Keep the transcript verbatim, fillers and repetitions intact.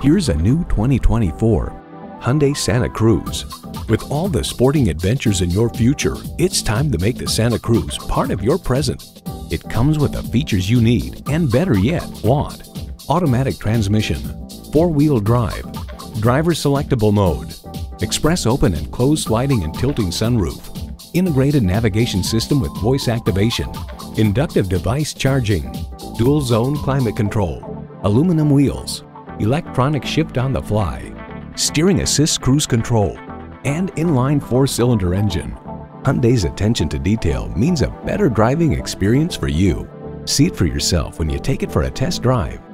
Here's a new twenty twenty-four Hyundai Santa Cruz. With all the sporting adventures in your future, it's time to make the Santa Cruz part of your present. It comes with the features you need and, better yet, want: automatic transmission, four-wheel drive, driver selectable mode, express open and closed sliding and tilting sunroof, integrated navigation system with voice activation, inductive device charging, dual zone climate control, aluminum wheels, electronic shift on the fly, steering assist cruise control, and inline four-cylinder engine. Hyundai's attention to detail means a better driving experience for you. See it for yourself when you take it for a test drive.